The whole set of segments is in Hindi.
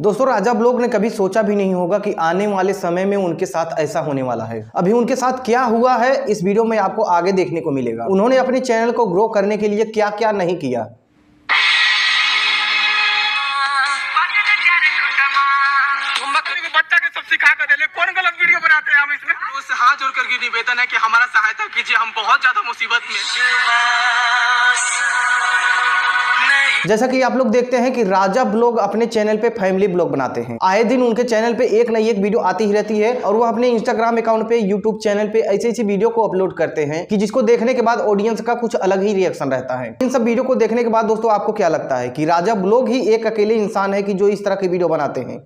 दोस्तों राजा ब्लॉग ने कभी सोचा भी नहीं होगा कि आने वाले समय में उनके साथ ऐसा होने वाला है। अभी उनके साथ क्या हुआ है इस वीडियो में आपको आगे देखने को मिलेगा। उन्होंने अपने चैनल को ग्रो करने के लिए क्या क्या नहीं किया। हाथ जोड़ करके निवेदन है कि हमारा सहायता कीजिए, हम बहुत ज्यादा मुसीबत में। जैसा कि आप लोग देखते हैं कि राजा ब्लॉग अपने चैनल पे फैमिली ब्लॉग बनाते हैं। आए दिन उनके चैनल पे एक न एक वीडियो आती ही रहती है और वो अपने इंस्टाग्राम अकाउंट पे, यूट्यूब चैनल पे ऐसी वीडियो को अपलोड करते हैं कि जिसको देखने के बाद ऑडियंस का कुछ अलग ही रिएक्शन रहता है। इन सब वीडियो को देखने के बाद दोस्तों आपको क्या लगता है कि राजा ब्लॉग ही एक अकेले इंसान है कि जो इस तरह की वीडियो बनाते हैं?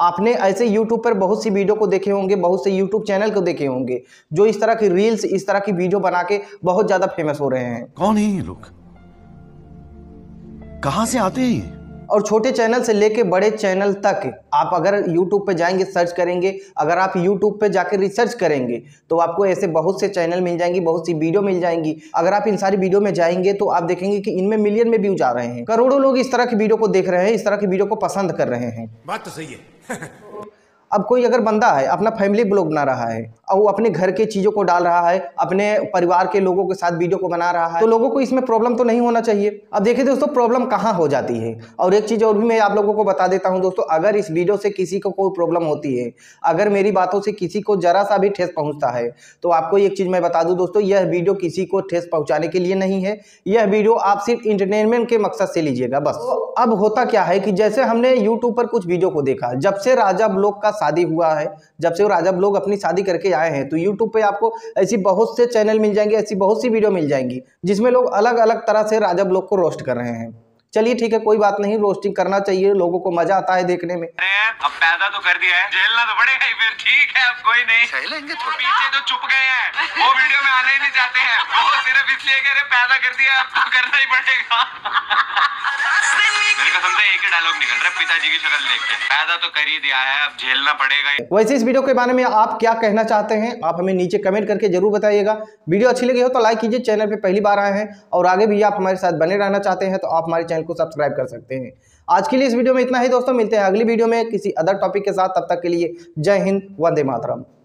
आपने ऐसे YouTube पर बहुत सी वीडियो को देखे होंगे, बहुत से YouTube चैनल को देखे होंगे जो इस तरह की रील्स, इस तरह की वीडियो बना के बहुत ज़्यादा फेमस हो रहे हैं। कौन है ये लोग, कहाँ से आते हैं? और छोटे चैनल से लेके बड़े चैनल तक आप अगर YouTube पे जाएंगे, सर्च करेंगे, अगर आप YouTube पे जाकर रिसर्च करेंगे तो आपको ऐसे बहुत से चैनल मिल जाएंगी, बहुत सी वीडियो मिल जाएंगी। अगर आप इन सारी वीडियो में जाएंगे तो आप देखेंगे कि इनमें मिलियन में व्यूज आ रहे हैं, करोड़ों लोग इस तरह की वीडियो को देख रहे हैं, इस तरह की वीडियो को पसंद कर रहे हैं। बात तो सही है। अब कोई अगर बंदा है, अपना फैमिली ब्लॉग बना रहा है और वो अपने घर के चीज़ों को डाल रहा है, अपने परिवार के लोगों के साथ वीडियो को बना रहा है, तो लोगों को इसमें प्रॉब्लम तो नहीं होना चाहिए। अब देखिए दोस्तों प्रॉब्लम कहाँ हो जाती है। और एक चीज़ और भी मैं आप लोगों को बता देता हूँ दोस्तों, अगर इस वीडियो से किसी को कोई प्रॉब्लम होती है, अगर मेरी बातों से किसी को जरा सा भी ठेस पहुँचता है तो आपको एक चीज़ मैं बता दूँ दोस्तों, यह वीडियो किसी को ठेस पहुँचाने के लिए नहीं है। यह वीडियो आप सिर्फ इंटरटेनमेंट के मकसद से लीजिएगा बस। अब होता क्या है कि जैसे हमने यूट्यूब पर कुछ वीडियो को देखा, जब से राजा ब्लॉग का शादी हुआ है, जब से वो राजा ब्लॉग अपनी शादी करके आए हैं तो YouTube पे आपको ऐसी बहुत से चैनल मिल जाएंगे, ऐसी बहुत सी वीडियो मिल जाएंगी जिसमें लोग अलग अलग तरह से राजा ब्लॉग को रोस्ट कर रहे हैं। चलिए ठीक है, कोई बात नहीं, रोस्टिंग करना चाहिए, लोगों को मजा आता है देखने में। अब पैदा तो कर दिया है, झेलना तो पड़ेगा ही फिर, ठीक है, अब कोई नहीं, झेलेंगे थोड़ा। पीछे जो चुप गए हैं वो वीडियो में आने ही नहीं चाहते हैं, वो सिर्फ इसलिए कह रहे पैदा कर दिया, अब तो करना ही पड़ेगा। एक ही डायलॉग निकल रहा है, पिताजी की शक्ल देख के, पैदा तो कर ही दिया है, अब झेलना पड़ेगा। वैसे इस वीडियो के बारे में आप क्या कहना चाहते हैं आप हमें नीचे कमेंट करके जरूर बताइएगा। वीडियो अच्छी लगी हो तो लाइक कीजिए, चैनल पे पहली बार आए हैं और आगे भी आप हमारे साथ बने रहना चाहते हैं तो आप हमारे चैनल को सब्सक्राइब कर सकते हैं। आज के लिए इस वीडियो में इतना ही दोस्तों, मिलते हैं अगली वीडियो में किसी अदर टॉपिक के साथ। तब तक के लिए जय हिंद, वंदे मातरम।